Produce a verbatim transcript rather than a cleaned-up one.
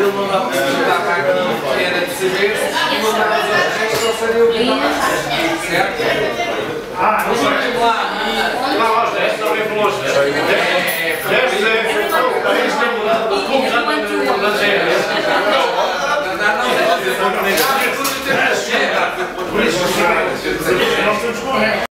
ele mandava para a carga que era de saber e mandava as outras pessoas não sabiam o que estava. Certo? Ah, não sei. Lá às dez, também por nós. dez é. dez é. O país tem mudado, o povo já tem mudado.